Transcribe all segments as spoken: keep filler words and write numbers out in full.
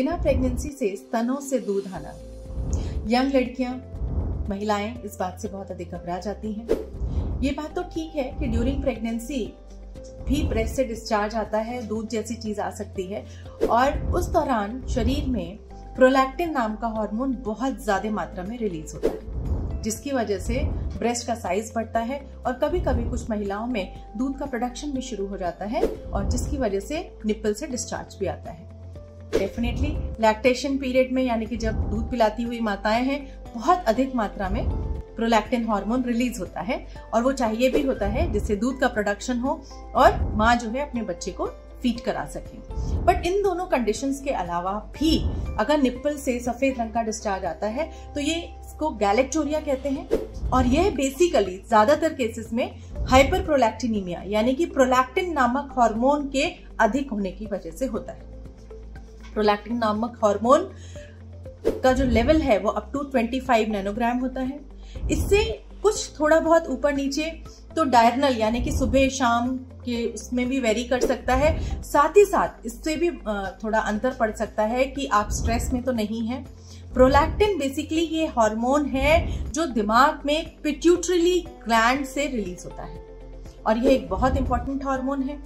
बिना प्रेगनेंसी से स्तनों से दूध आना। यंग लड़कियां, महिलाएं इस बात से बहुत अधिक घबरा जाती हैं। ये बात तो ठीक है कि ड्यूरिंग प्रेगनेंसी भी ब्रेस्ट से डिस्चार्ज आता है, दूध जैसी चीज आ सकती है, और उस दौरान शरीर में प्रोलैक्टिन नाम का हार्मोन बहुत ज्यादा मात्रा में रिलीज होता है, जिसकी वजह से ब्रेस्ट का साइज बढ़ता है और कभी कभी कुछ महिलाओं में दूध का प्रोडक्शन भी शुरू हो जाता है, और जिसकी वजह से निप्पल से डिस्चार्ज भी आता है। डेफिनेटली लैक्टेशन पीरियड में, यानी कि जब दूध पिलाती हुई माताएं हैं, बहुत अधिक मात्रा में प्रोलैक्टिन हार्मोन रिलीज होता है, और वो चाहिए भी होता है जिससे दूध का प्रोडक्शन हो और माँ जो है अपने बच्चे को फीड करा सकें। बट इन दोनों कंडीशंस के अलावा भी अगर निप्पल से सफेद रंग का डिस्चार्ज आता है तो ये इसको गैलेक्टोरिया कहते हैं, और यह बेसिकली ज्यादातर केसेस में हाइपर प्रोलैक्टिनीमिया यानी कि प्रोलैक्टिन नामक हार्मोन के अधिक होने की वजह से होता है। प्रोलैक्टिन नामक हार्मोन का जो लेवल है वो अप टू पच्चीस नैनोग्राम होता है। इससे कुछ थोड़ा बहुत ऊपर नीचे तो डायर्नल यानी कि सुबह शाम के उसमें भी वेरी कर सकता है। साथ ही साथ इससे भी थोड़ा अंतर पड़ सकता है कि आप स्ट्रेस में तो नहीं हैं। प्रोलैक्टिन बेसिकली ये हार्मोन है जो दिमाग में पिट्यूटरी ग्लैंड से रिलीज होता है, और यह एक बहुत इंपॉर्टेंट हार्मोन है।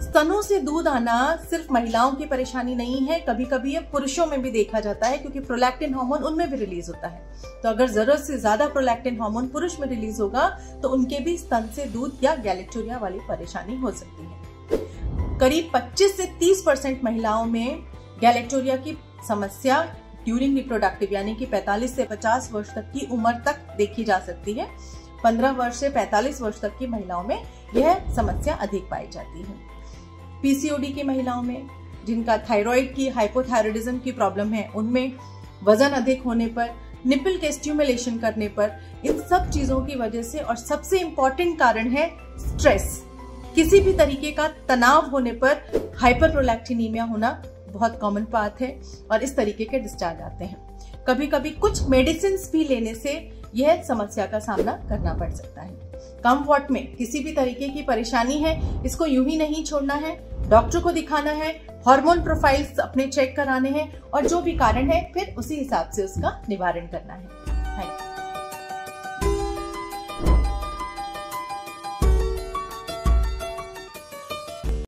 स्तनों से दूध आना सिर्फ महिलाओं की परेशानी नहीं है, कभी कभी ये पुरुषों में भी देखा जाता है क्योंकि प्रोलैक्टिन हार्मोन उनमें भी रिलीज होता है। तो अगर जरूरत से ज्यादा प्रोलैक्टिन हार्मोन पुरुष में रिलीज होगा तो उनके भी स्तन से दूध या गैलेक्टोरिया वाली परेशानी हो सकती है। करीब पच्चीस से तीस परसेंट महिलाओं में गैलेक्टोरिया की समस्या ड्यूरिंग रिप्रोडक्टिव यानी कि पैंतालीस से पचास वर्ष तक की उम्र तक देखी जा सकती है। पंद्रह वर्ष से पैंतालीस वर्ष तक की महिलाओं में यह समस्या अधिक पाई जाती है। पीसीओडी की महिलाओं में, जिनका थायराइड की हाइपोथायरॉयडिज्म की प्रॉब्लम है, उनमें वजन अधिक होने पर, निपल के स्टिमुलेशन करने पर, इन सब चीजों की वजह से, और सबसे इम्पोर्टेंट कारण है स्ट्रेस, किसी भी तरीके का तनाव होने पर हाइपर प्रोलैक्टिनीमिया होना बहुत कॉमन बात है, और इस तरीके के डिस्चार्ज आते हैं। कभी कभी कुछ मेडिसिन भी लेने से यह समस्या का सामना करना पड़ सकता है। कम्फर्ट में किसी भी तरीके की परेशानी है, इसको यूं ही नहीं छोड़ना है, डॉक्टर को दिखाना है, हार्मोन प्रोफाइल्स अपने चेक कराने हैं, और जो भी कारण है फिर उसी हिसाब से उसका निवारण करना है।